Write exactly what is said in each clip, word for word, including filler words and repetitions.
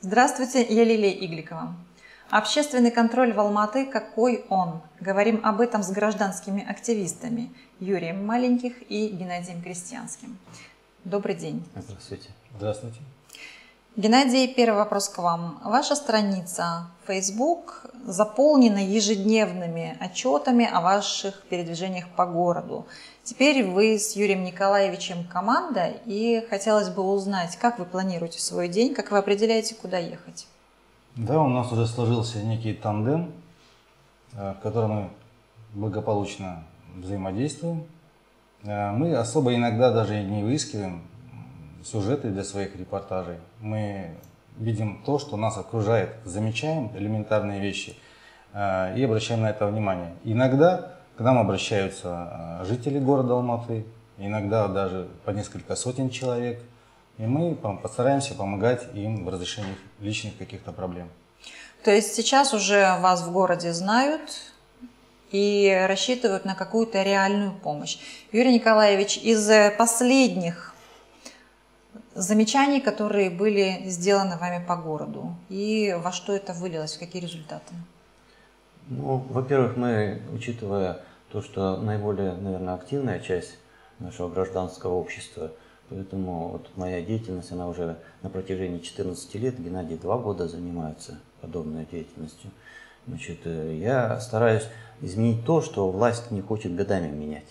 Здравствуйте, я Лилия Игликова. Общественный контроль в Алматы, какой он? Говорим об этом с гражданскими активистами Юрием Маленьких и Геннадием Крестьянским. Добрый день. Здравствуйте. Здравствуйте. Геннадий, первый вопрос к вам. Ваша страница Facebook заполнена ежедневными отчетами о ваших передвижениях по городу. Теперь вы с Юрием Николаевичем команда, и хотелось бы узнать, как вы планируете свой день, как вы определяете, куда ехать. Да, у нас уже сложился некий тандем, в котором мы благополучно взаимодействуем. Мы особо иногда даже не выискиваем сюжеты для своих репортажей. Мы видим то, что нас окружает, замечаем элементарные вещи и обращаем на это внимание. Иногда к нам обращаются жители города Алматы, иногда даже по несколько сотен человек, и мы постараемся помогать им в разрешении личных каких-то проблем. То есть сейчас уже вас в городе знают и рассчитывают на какую-то реальную помощь. Юрий Николаевич, из последних замечаний, которые были сделаны вами по городу, и во что это вылилось, в какие результаты? Ну, во-первых, мы, учитывая то, что наиболее, наверное, активная часть нашего гражданского общества, поэтому вот моя деятельность, она уже на протяжении четырнадцати лет, Геннадий два года занимается подобной деятельностью. Значит, я стараюсь изменить то, что власть не хочет годами менять.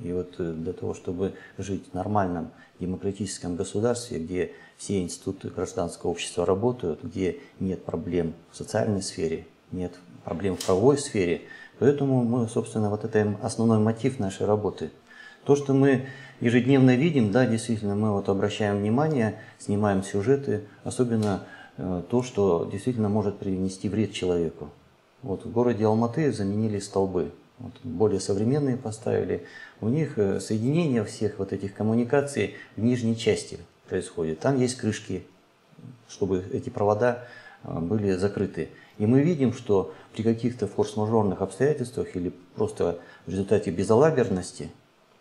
И вот для того, чтобы жить в нормальном демократическом государстве, где все институты гражданского общества работают, где нет проблем в социальной сфере, нет проблем в правовой сфере, поэтому мы, собственно, вот это основной мотив нашей работы. То, что мы ежедневно видим, да, действительно, мы вот обращаем внимание, снимаем сюжеты, особенно то, что действительно может принести вред человеку. Вот в городе Алматы заменили столбы. Вот, более современные поставили, у них соединение всех вот этих коммуникаций в нижней части происходит. Там есть крышки, чтобы эти провода были закрыты. И мы видим, что при каких-то форс-мажорных обстоятельствах или просто в результате безалаберности,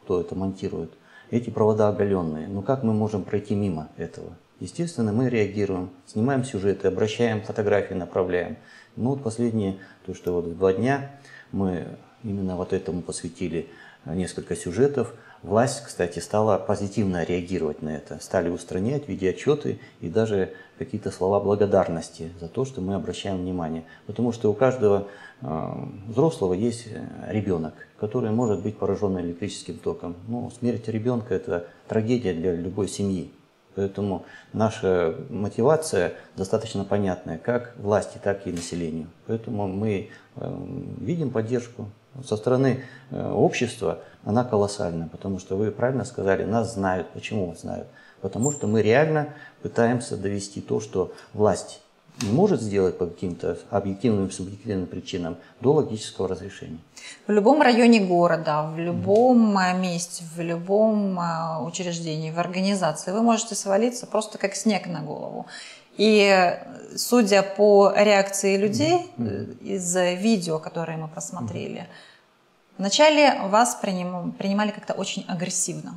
кто это монтирует, эти провода оголенные. Но как мы можем пройти мимо этого? Естественно, мы реагируем, снимаем сюжеты, обращаем фотографии, направляем. Ну вот последнее, то что вот два дня мы... Именно вот этому посвятили несколько сюжетов. Власть, кстати, стала позитивно реагировать на это. Стали устранять видеоотчеты и даже какие-то слова благодарности за то, что мы обращаем внимание. Потому что у каждого э, взрослого есть ребенок, который может быть поражен электрическим током. Но смерть ребенка – это трагедия для любой семьи. Поэтому наша мотивация достаточно понятная как власти, так и населению. Поэтому мы э, видим поддержку. Со стороны общества она колоссальна, потому что вы правильно сказали, нас знают. Почему нас знают? Потому что мы реально пытаемся довести то, что власть не может сделать по каким-то объективным, субъективным причинам, до логического разрешения. В любом районе города, в любом mm-hmm. месте, в любом учреждении, в организации вы можете свалиться просто как снег на голову. И судя по реакции людей mm-hmm. из видео, которые мы просмотрели, mm-hmm. вначале вас приним, принимали как-то очень агрессивно.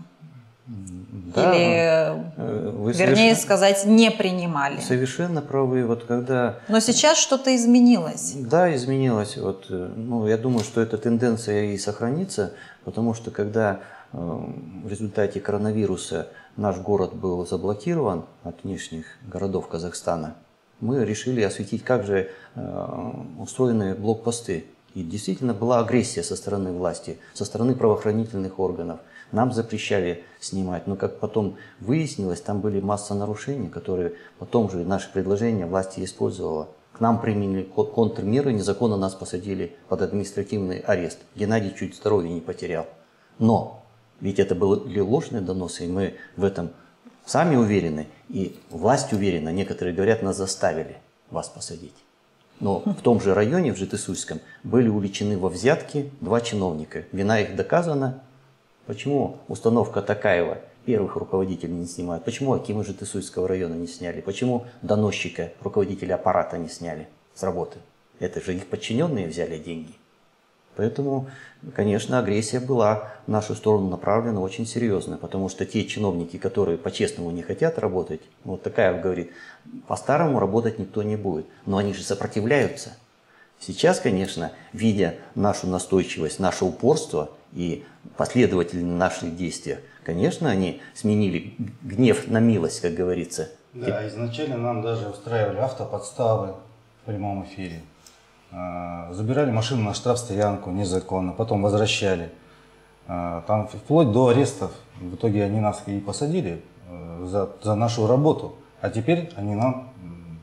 Да, или, вы вернее сказать, не принимали. Совершенно правы. Вот когда... Но сейчас что-то изменилось. Да, изменилось. Вот, ну, я думаю, что эта тенденция и сохранится, потому что когда в результате коронавируса наш город был заблокирован от внешних городов Казахстана, мы решили осветить, как же устроены блокпосты. И действительно была агрессия со стороны власти, со стороны правоохранительных органов. Нам запрещали снимать, но как потом выяснилось, там были масса нарушений, которые потом же наши предложения власти использовала. К нам применили контрмеры, незаконно нас посадили под административный арест. Геннадий чуть здоровье не потерял. Но... Ведь это были ложные доносы, и мы в этом сами уверены, и власть уверена. Некоторые говорят, нас заставили вас посадить. Но в том же районе, в Жетысуйском, были увлечены во взятке два чиновника. Вина их доказана. Почему установка Такаева, первых руководителей не снимают? Почему акима Жетысуйского района не сняли? Почему доносчика, руководителя аппарата не сняли с работы? Это же их подчиненные взяли деньги. Поэтому, конечно, агрессия была в нашу сторону направлена очень серьезно, потому что те чиновники, которые по-честному не хотят работать, вот Такаев говорит, по-старому работать никто не будет, но они же сопротивляются. Сейчас, конечно, видя нашу настойчивость, наше упорство и последовательные наши действия, конечно, они сменили гнев на милость, как говорится. Да, изначально нам даже устраивали автоподставы в прямом эфире. Забирали машину на штрафстоянку незаконно, потом возвращали. Там вплоть до арестов. В итоге они нас и посадили за, за нашу работу. А теперь они нам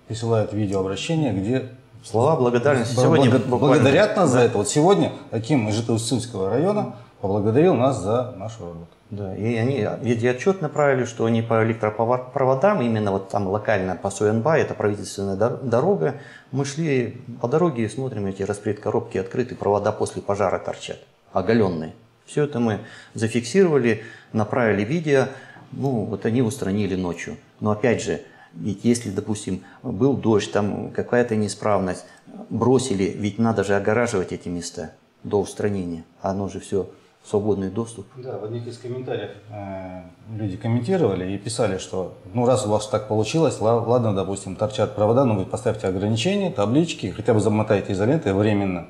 присылают видеообращение, где слова благодарности сегодня благ... благодарят нас да. за это. Вот сегодня аким Жетысусского района поблагодарил нас за нашу работу. Да, и они видеоотчет направили, что они по электропроводам, именно вот там локально по Суэнбай, это правительственная дорога, мы шли по дороге и смотрим, эти распредкоробки открыты, провода после пожара торчат, оголенные. Все это мы зафиксировали, направили видео, ну вот они устранили ночью. Но опять же, ведь если, допустим, был дождь, там какая-то неисправность, бросили, ведь надо же огораживать эти места до устранения, оно же все... свободный доступ. Да, в одних из комментариев э, люди комментировали и писали, что ну раз у вас так получилось, ладно, допустим, торчат провода, но вы поставьте ограничения, таблички, хотя бы замотайте изолентой временно.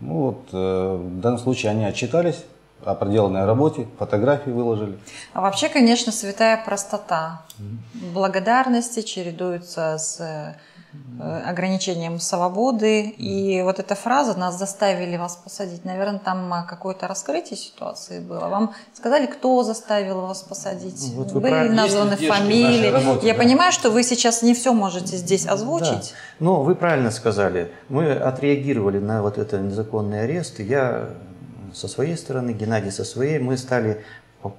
Ну вот, э, в данном случае они отчитались о проделанной работе, фотографии выложили. А вообще, конечно, святая простота. Благодарности чередуются с ограничением свободы. И вот эта фраза «нас заставили вас посадить», наверное, там какое-то раскрытие ситуации было. Вам сказали, кто заставил вас посадить? Вот вы были названы фамилии. Работе, Я да. понимаю, что вы сейчас не все можете здесь озвучить. Да. Но вы правильно сказали. Мы отреагировали на вот этот незаконный арест. Я со своей стороны, Геннадий со своей. Мы стали,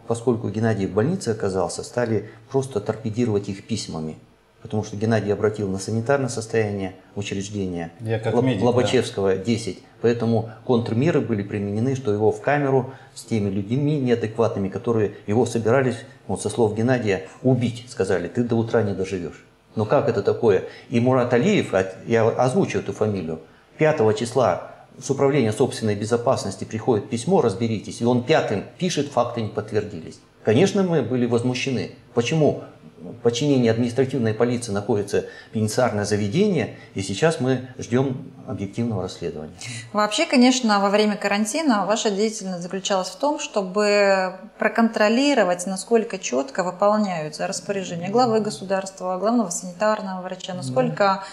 поскольку Геннадий в больнице оказался, стали просто торпедировать их письмами. Потому что Геннадий обратил на санитарное состояние учреждения медик, Лобачевского, да. десять. Поэтому контрмеры были применены, что его в камеру с теми людьми неадекватными, которые его собирались, вот со слов Геннадия, убить. Сказали, ты до утра не доживешь. Но как это такое? И Мурат Алиев, я озвучу эту фамилию, пятого числа с управления собственной безопасности приходит письмо, разберитесь. И он пятым пишет, факты не подтвердились. Конечно, мы были возмущены. Почему? В подчинении административной полиции находится пенитенциарное заведение, и сейчас мы ждем объективного расследования. Вообще, конечно, во время карантина ваша деятельность заключалась в том, чтобы проконтролировать, насколько четко выполняются распоряжения главы государства, главного санитарного врача, насколько да.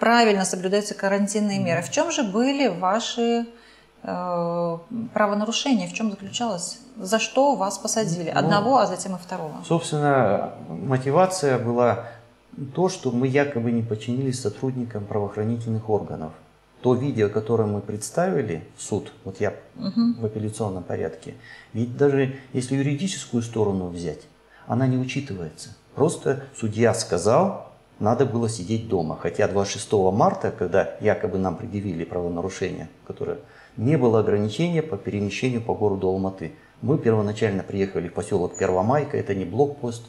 правильно соблюдаются карантинные да. меры. В чем же были ваши э, правонарушения, в чем заключалось? За что вас посадили? Одного, ну, а затем и второго. Собственно, мотивация была то, что мы якобы не подчинились сотрудникам правоохранительных органов. То видео, которое мы представили в суд, вот я угу. в апелляционном порядке, ведь даже если юридическую сторону взять, она не учитывается. Просто судья сказал, надо было сидеть дома. Хотя двадцать шестого марта, когда якобы нам предъявили правонарушение, которое не было ограничения по перемещению по городу Алматы. Мы первоначально приехали в поселок Первомайка, это не блокпост.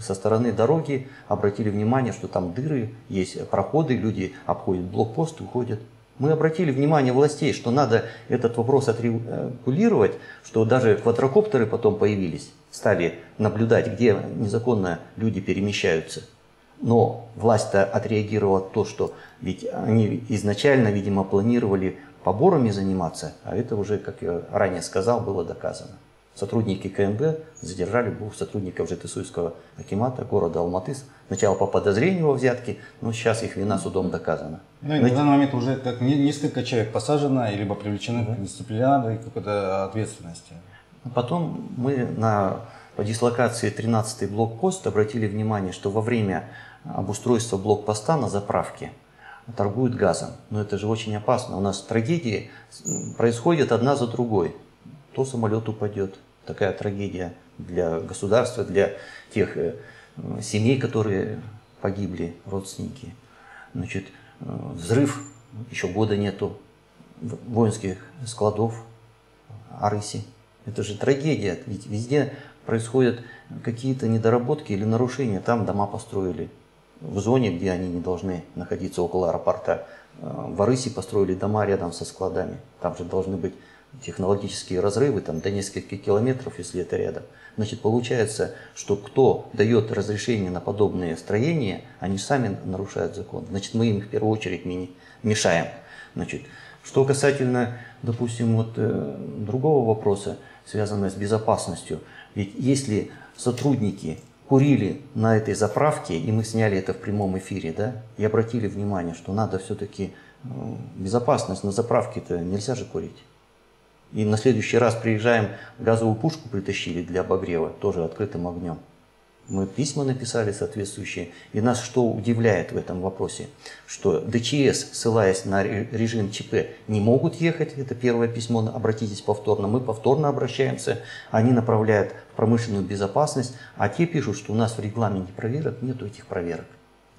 Со стороны дороги обратили внимание, что там дыры, есть проходы, люди обходят блокпост, уходят. Мы обратили внимание властей, что надо этот вопрос отрегулировать, что даже квадрокоптеры потом появились, стали наблюдать, где незаконно люди перемещаются. Но власть-то отреагировала то, что ведь они изначально, видимо, планировали поборами заниматься, а это уже, как я ранее сказал, было доказано. Сотрудники КМБ задержали двух сотрудников Жетысуйского акимата города Алматы. Сначала по подозрению во взятке, но сейчас их вина судом доказана. Ну, и на данный момент уже как несколько человек посажено, либо привлечены к дисциплинарной какой-то ответственности. Потом мы на, по дислокации тринадцатый блокпост обратили внимание, что во время обустройства блокпоста на заправке торгуют газом. Но это же очень опасно. У нас трагедии происходят одна за другой. То самолет упадет. Такая трагедия для государства, для тех семей, которые погибли, родственники. Значит, взрыв, еще года нету, воинских складов, Арыси. Это же трагедия. Ведь везде происходят какие-то недоработки или нарушения. Там дома построили в зоне, где они не должны находиться, около аэропорта. В Арыси построили дома рядом со складами. Там же должны быть технологические разрывы там, до нескольких километров, если это рядом. Значит, получается, что кто дает разрешение на подобные строения, они сами нарушают закон. Значит, мы им в первую очередь мешаем. Значит, что касательно, допустим, вот, э, другого вопроса, связанного с безопасностью. Ведь если сотрудники курили на этой заправке, и мы сняли это в прямом эфире, да, и обратили внимание, что надо все-таки э, безопасность, на заправке-то нельзя же курить. И на следующий раз приезжаем, газовую пушку притащили для обогрева, тоже открытым огнем. Мы письма написали соответствующие. И нас что удивляет в этом вопросе? Что ДЧС, ссылаясь на режим ЧП, не могут ехать. Это первое письмо, обратитесь повторно. Мы повторно обращаемся, они направляют в промышленную безопасность. А те пишут, что у нас в регламенте проверок нету этих проверок.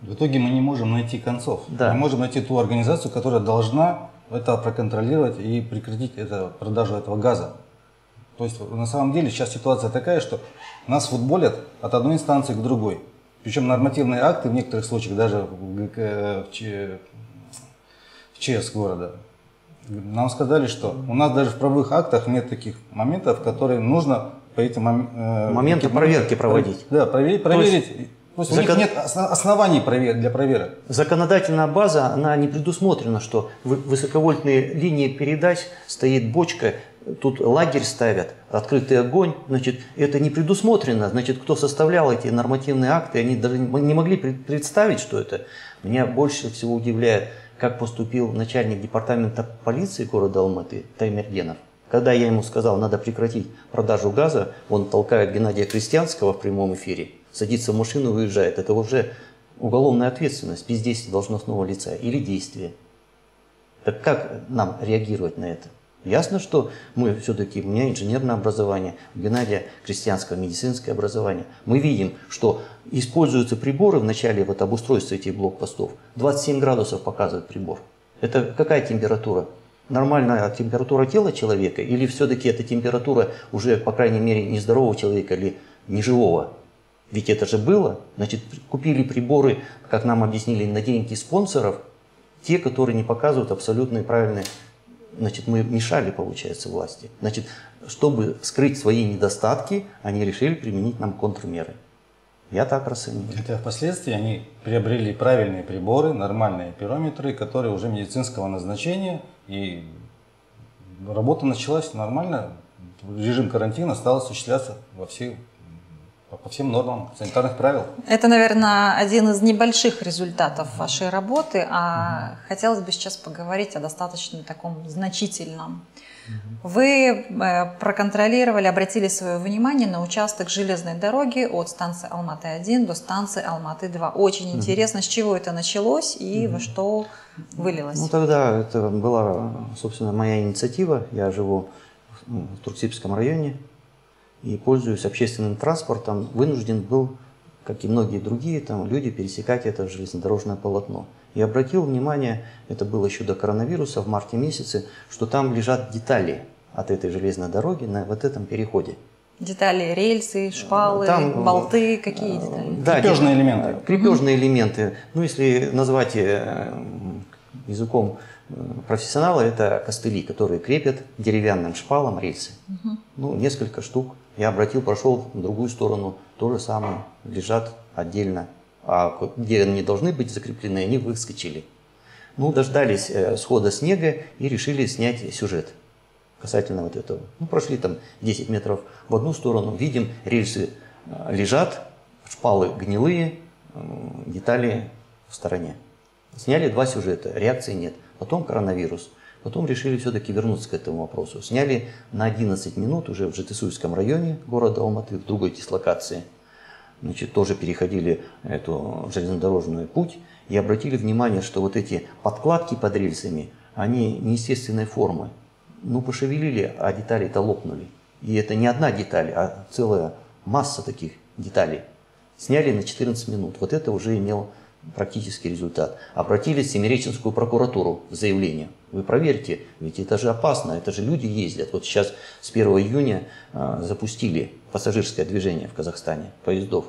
В итоге мы не можем найти концов. Да. Мы можем найти ту организацию, которая должна это проконтролировать и прекратить это, продажу этого газа. То есть на самом деле сейчас ситуация такая, что нас футболят от одной инстанции к другой. Причем нормативные акты в некоторых случаях даже в ЧС города. Нам сказали, что у нас даже в правовых актах нет таких моментов, которые нужно по этим мом... моменты проверки проводить. Да, проверить. проверить. То есть у Закон... них нет оснований для проверок. Законодательная база, она не предусмотрена, что высоковольтные линии передач стоит бочка, тут лагерь ставят, открытый огонь. Значит, это не предусмотрено. Значит, кто составлял эти нормативные акты, они даже не могли представить, что это. Меня больше всего удивляет, как поступил начальник департамента полиции города Алматы Таймергенов. Когда я ему сказал, надо прекратить продажу газа, он толкает Геннадия Крестьянского в прямом эфире, садится в машину и уезжает. Это уже уголовная ответственность, бездействие должностного лица или действие. Так как нам реагировать на это? Ясно, что мы все-таки, у меня инженерное образование, у Геннадия Крестьянского медицинское образование. Мы видим, что используются приборы в начале вот обустройства этих блокпостов. двадцать семь градусов показывает прибор. Это какая температура? Нормальная температура тела человека или все-таки это температура уже, по крайней мере, нездорового человека или неживого? Ведь это же было. Значит, купили приборы, как нам объяснили, на деньги спонсоров, те, которые не показывают абсолютно и правильные. Значит, мы мешали, получается, власти. Значит, чтобы скрыть свои недостатки, они решили применить нам контрмеры. Я так расцениваю. Это впоследствии они приобрели правильные приборы, нормальные пирометры, которые уже медицинского назначения. И работа началась нормально. Режим карантина стал осуществляться во всей... по всем нормам санитарных правил. Это, наверное, один из небольших результатов вашей работы, а угу. хотелось бы сейчас поговорить о достаточно таком значительном. Угу. Вы проконтролировали, обратили свое внимание на участок железной дороги от станции Алматы один до станции Алматы два. Очень угу. интересно, с чего это началось и угу. во что вылилось. Ну, тогда это была, собственно, моя инициатива. Я живу в Турксибском районе и, пользуясь общественным транспортом, вынужден был, как и многие другие там, люди, пересекать это железнодорожное полотно. И обратил внимание, это было еще до коронавируса, в марте месяце, что там лежат детали от этой железной дороги на вот этом переходе. Детали, рельсы, шпалы, там, болты, какие детали? Да, крепежные элементы. Крепежные элементы. Ну, если назвать языком профессионала, это костыли, которые крепят деревянным шпалом рельсы. Угу. Ну, несколько штук. Я обратил, прошел в другую сторону, то же самое, лежат отдельно. А где они должны быть закреплены, они выскочили. Ну, дождались схода снега и решили снять сюжет касательно вот этого. Ну, прошли там десять метров в одну сторону, видим, рельсы лежат, шпалы гнилые, детали в стороне. Сняли два сюжета, реакции нет. Потом коронавирус. Потом решили все-таки вернуться к этому вопросу. Сняли на одиннадцать минут уже в Жетысуйском районе города Алматы, в другой дислокации. Значит, тоже переходили эту железнодорожный путь и обратили внимание, что вот эти подкладки под рельсами, они неестественной формы. Ну, пошевелили, а детали-то лопнули. И это не одна деталь, а целая масса таких деталей. Сняли на четырнадцать минут. Вот это уже имело практический результат. Обратились в Семиреченскую прокуратуру с заявлением. Вы проверьте, ведь это же опасно, это же люди ездят. Вот сейчас с первого июня э, запустили пассажирское движение в Казахстане, поездов.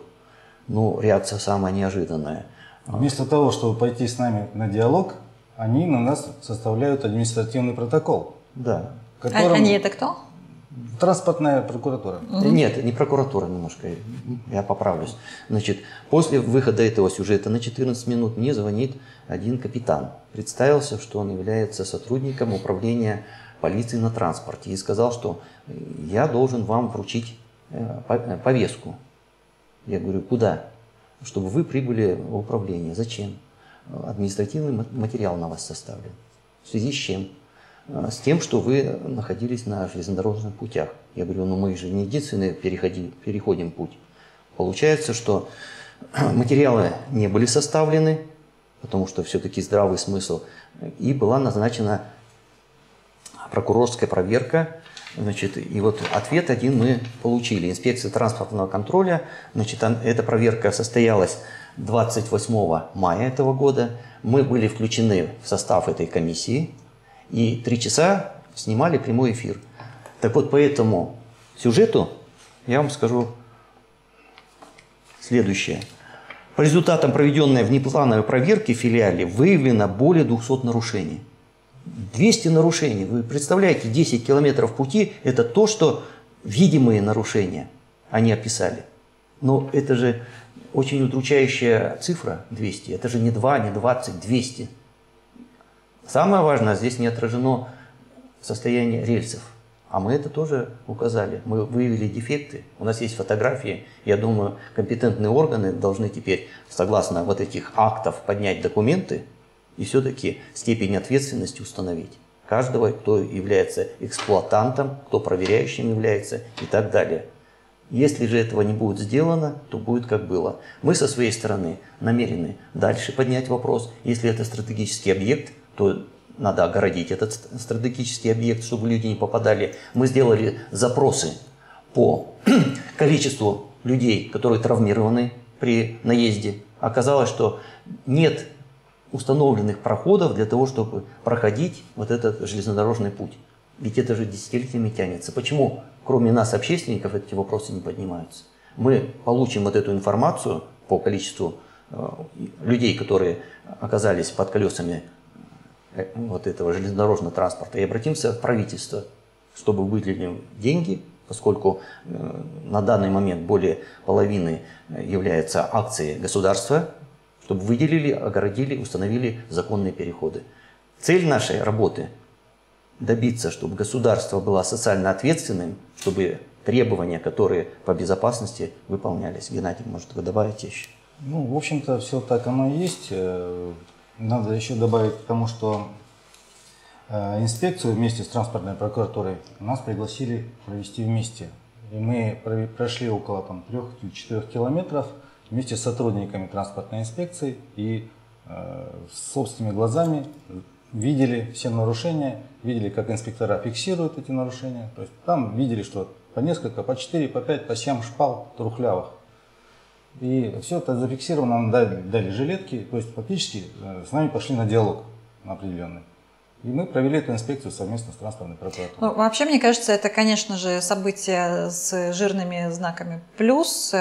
Ну, реакция самая неожиданная. Вместо того, чтобы пойти с нами на диалог, они на нас составляют административный протокол. Да. которым... Они это кто? Транспортная прокуратура. Угу. Нет, не прокуратура немножко, я поправлюсь. Значит, после выхода этого сюжета на четырнадцать минут мне звонит один капитан. Представился, что он является сотрудником управления полиции на транспорте и сказал, что я должен вам вручить повестку. Я говорю, куда? Чтобы вы прибыли в управление. Зачем? Административный материал на вас составлен. В связи с чем? С тем, что вы находились на железнодорожных путях. Я говорю, ну мы же не единственные переходи, переходим путь. Получается, что материалы не были составлены, потому что все-таки здравый смысл, и была назначена прокурорская проверка. Значит, и вот ответ один мы получили. Инспекция транспортного контроля. Значит, эта проверка состоялась двадцать восьмого мая этого года. Мы были включены в состав этой комиссии. И три часа снимали прямой эфир. Так вот, по этому сюжету я вам скажу следующее. По результатам проведенной внеплановой проверки в филиале выявлено более двухсот нарушений. двести нарушений. Вы представляете, десять километров пути – это то, что видимые нарушения они описали. Но это же очень удручающая цифра двести. Это же не два, не двадцать, двести. Самое важное, здесь не отражено состояние рельсов. А мы это тоже указали. Мы выявили дефекты. У нас есть фотографии. Я думаю, компетентные органы должны теперь, согласно вот этих актов, поднять документы и все-таки степень ответственности установить. Каждого, кто является эксплуатантом, кто проверяющим является и так далее. Если же этого не будет сделано, то будет как было. Мы со своей стороны намерены дальше поднять вопрос. Если это стратегический объект, то надо огородить этот стратегический объект, чтобы люди не попадали. Мы сделали запросы по количеству людей, которые травмированы при наезде. Оказалось, что нет установленных проходов для того, чтобы проходить вот этот железнодорожный путь. Ведь это же десятилетиями тянется. Почему, кроме нас, общественников, эти вопросы не поднимаются? Мы получим вот эту информацию по количеству э, людей, которые оказались под колесами вот этого железнодорожного транспорта, и обратимся в правительство, чтобы выделили деньги, поскольку на данный момент более половины являются акции государства, чтобы выделили, огородили, установили законные переходы. Цель нашей работы – добиться, чтобы государство было социально ответственным, чтобы требования, которые по безопасности, выполнялись. Геннадий, может, вы добавите еще? Ну, в общем-то, все так оно и есть. Надо еще добавить к тому, что инспекцию вместе с транспортной прокуратурой нас пригласили провести вместе. И мы прошли около трёх-четырёх километров вместе с сотрудниками транспортной инспекции и э, собственными глазами видели все нарушения, видели, как инспектора фиксируют эти нарушения. То есть там видели, что по несколько, по четыре, по пять, по семь шпал трухлявых. И все это зафиксировано, нам дали, дали жилетки, то есть фактически с нами пошли на диалог определенный. И мы провели эту инспекцию совместно с транспортной прокуратурой. Ну, вообще, мне кажется, это, конечно же, событие с жирными знаками плюс.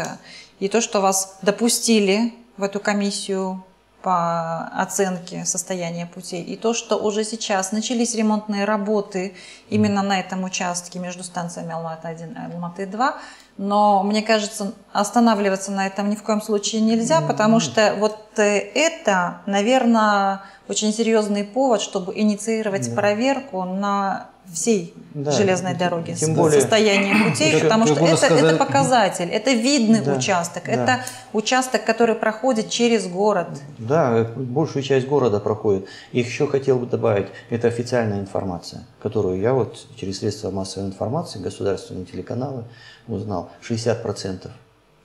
И то, что вас допустили в эту комиссию по оценке состояния путей. И то, что уже сейчас начались ремонтные работы именно на этом участке между станциями Алматы один и Алматы два. Но, мне кажется, останавливаться на этом ни в коем случае нельзя, потому что вот это, наверное, очень серьезный повод, чтобы инициировать да. проверку на всей да. железной дороге, тем более состояние путей, это, потому что это, сказать... это показатель, это видный да. участок, да. это участок, который проходит через город. Да, большую часть города проходит. И еще хотел бы добавить, это официальная информация, которую я вот через средства массовой информации, государственные телеканалы узнал, шестьдесят процентов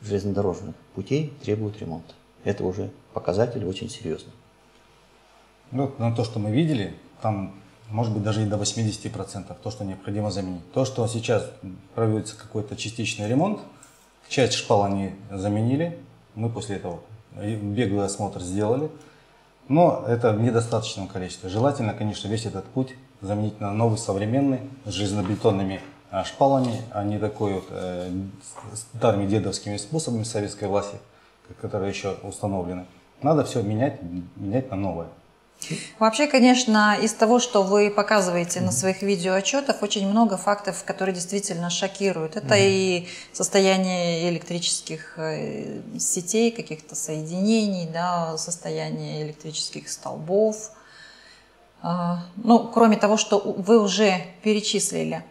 железнодорожных путей требуют ремонта. Это уже показатель очень серьезный. Ну, на то, что мы видели, там может быть даже и до восьмидесяти процентов то, что необходимо заменить. То, что сейчас проводится какой-то частичный ремонт, часть шпал они заменили, мы после этого беглый осмотр сделали, но это в недостаточном количестве. Желательно, конечно, весь этот путь заменить на новый современный с железнобетонными шпалами, а не такой вот э, старыми дедовскими способами советской власти, которые еще установлены. Надо все менять, менять на новое. Вообще, конечно, из того, что вы показываете на своих видеоотчетах, очень много фактов, которые действительно шокируют. Это mm-hmm. и состояние электрических сетей, каких-то соединений, да, состояние электрических столбов. Ну, кроме того, что вы уже перечислили.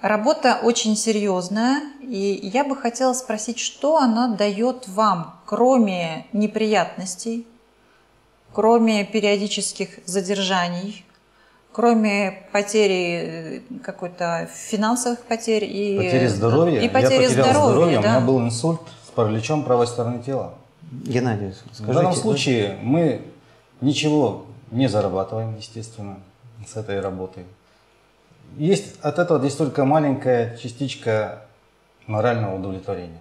Работа очень серьезная, и я бы хотела спросить, что она дает вам, кроме неприятностей, кроме периодических задержаний, кроме потери какой-то финансовых потерь и потери здоровья. И потери я потерял здоровья, здоровье, да? У меня был инсульт с параличом правой стороны тела. Геннадий, скажите, в данном случае да? мы ничего не зарабатываем, естественно, с этой работой. Есть от этого здесь только маленькая частичка морального удовлетворения.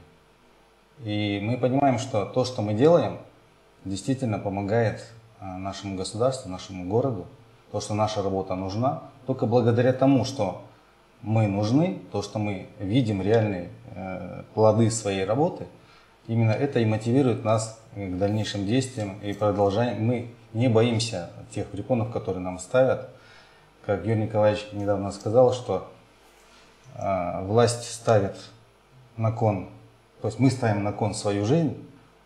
И мы понимаем, что то, что мы делаем, действительно помогает нашему государству, нашему городу, то, что наша работа нужна, только благодаря тому, что мы нужны, то, что мы видим реальные э, плоды своей работы, именно это и мотивирует нас к дальнейшим действиям и продолжаем. Мы не боимся тех препонов, которые нам ставят. Как Юрий Николаевич недавно сказал, что э, власть ставит на кон, то есть мы ставим на кон свою жизнь,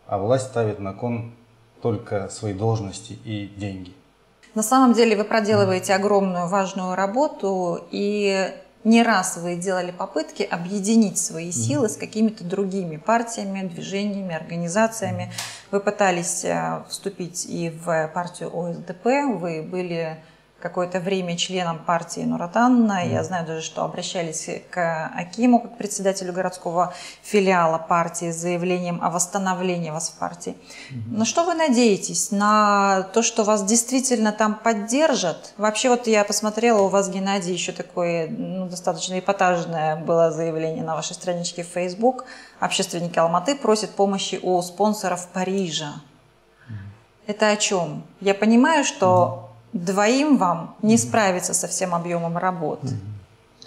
а власть ставит на кон только свои должности и деньги. На самом деле вы проделываете огромную важную работу, и не раз вы делали попытки объединить свои силы mm-hmm. с какими-то другими партиями, движениями, организациями. Mm-hmm. Вы пытались вступить и в партию О С Д П, вы были какое-то время членом партии Нур Отан. Mm-hmm. Я знаю даже, что обращались к Акиму, к председателю городского филиала партии с заявлением о восстановлении вас в партии. Mm-hmm. На что вы надеетесь? На то, что вас действительно там поддержат? Вообще, вот я посмотрела, у вас, Геннадий, еще такое ну, достаточно эпатажное было заявление на вашей страничке в Facebook. Общественники Алматы просят помощи у спонсоров Парижа. Mm-hmm. Это о чем? Я понимаю, что... Mm-hmm. Двоим вам не справиться со всем объемом работы.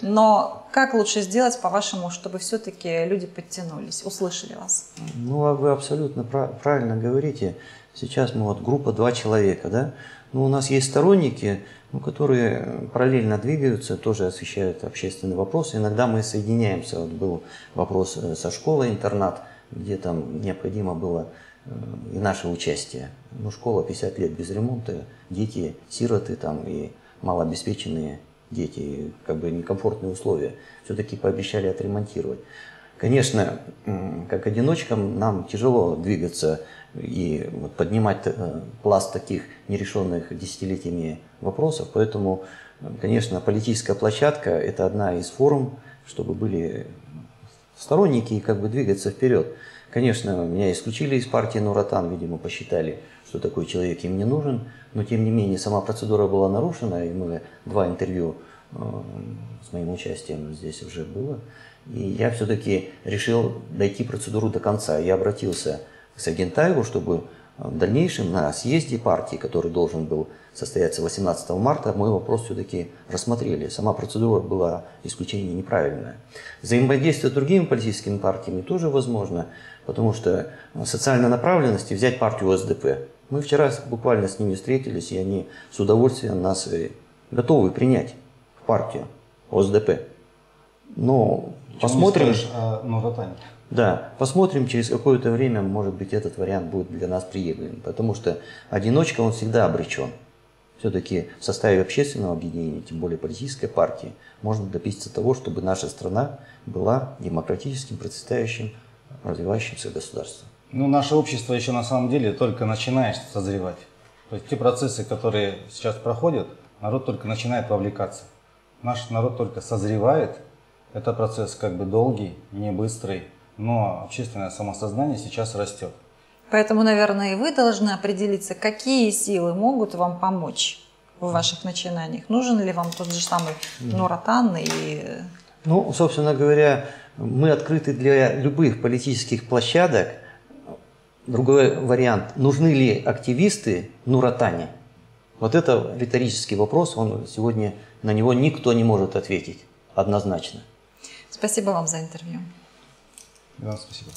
Но как лучше сделать, по-вашему, чтобы все-таки люди подтянулись, услышали вас? Ну, вы абсолютно правильно говорите. Сейчас мы вот группа два человека, да? Но у нас есть сторонники, ну, которые параллельно двигаются, тоже освещают общественные вопросы. Иногда мы соединяемся. Вот был вопрос со школой, интернат, где там необходимо было... и наше участие. Ну, школа пятьдесят лет без ремонта, дети сироты там и малообеспеченные дети, как бы некомфортные условия. Все-таки пообещали отремонтировать. Конечно, как одиночкам нам тяжело двигаться и поднимать пласт таких нерешенных десятилетиями вопросов, поэтому, конечно, политическая площадка – это одна из форм, чтобы были сторонники и как бы двигаться вперед. Конечно, меня исключили из партии Нур Отан, видимо, посчитали, что такой человек им не нужен, но тем не менее сама процедура была нарушена, и мы два интервью э, с моим участием здесь уже было, и я все-таки решил дойти процедуру до конца. Я обратился к Сагинтаеву, чтобы в дальнейшем на съезде партии, который должен был состояться восемнадцатого марта, мой вопрос все-таки рассмотрели. Сама процедура была исключение неправильная. Взаимодействие с другими политическими партиями тоже возможно, потому что социальной направленности взять партию О С Д П. Мы вчера буквально с ними встретились, и они с удовольствием нас готовы принять в партию О С Д П. Но Чем посмотрим... Скажешь, а, ну, да, посмотрим, через какое-то время, может быть, этот вариант будет для нас приемлем, потому что одиночка, он всегда обречен. Все-таки в составе общественного объединения, тем более политической партии, можно добиться того, чтобы наша страна была демократическим, процветающим, развивающимся государством. Ну, наше общество еще на самом деле только начинает созревать. То есть те процессы, которые сейчас проходят, народ только начинает вовлекаться. Наш народ только созревает. Это процесс как бы долгий, не быстрый. Но общественное самосознание сейчас растет. Поэтому, наверное, и вы должны определиться, какие силы могут вам помочь в ваших начинаниях. Нужен ли вам тот же самый Нур Отан и... Ну, собственно говоря, мы открыты для любых политических площадок. Другой вариант. Нужны ли активисты Нур Отане? Вот это риторический вопрос. Он сегодня на него никто не может ответить однозначно. Спасибо вам за интервью. Да, спасибо.